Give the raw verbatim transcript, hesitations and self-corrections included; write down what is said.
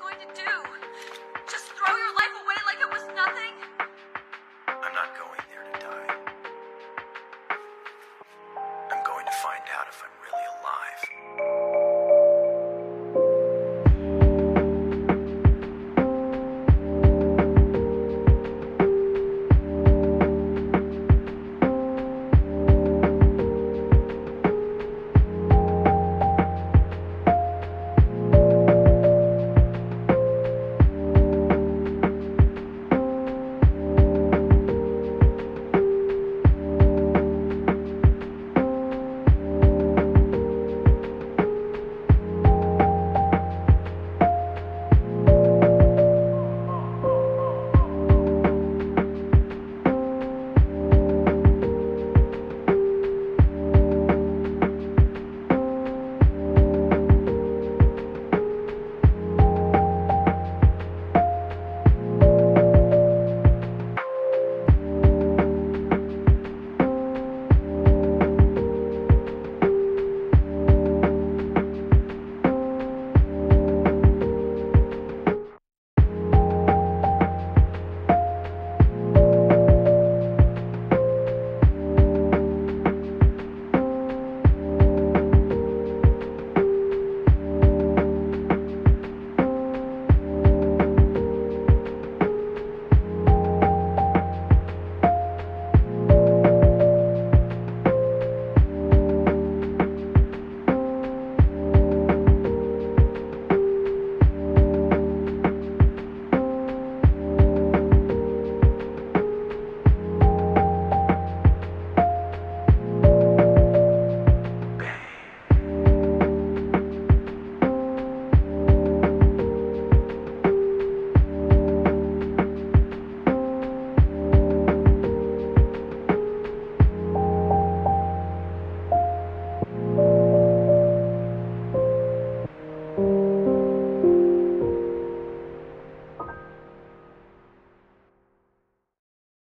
going to do? Just throw your life away like it was nothing? I'm not going.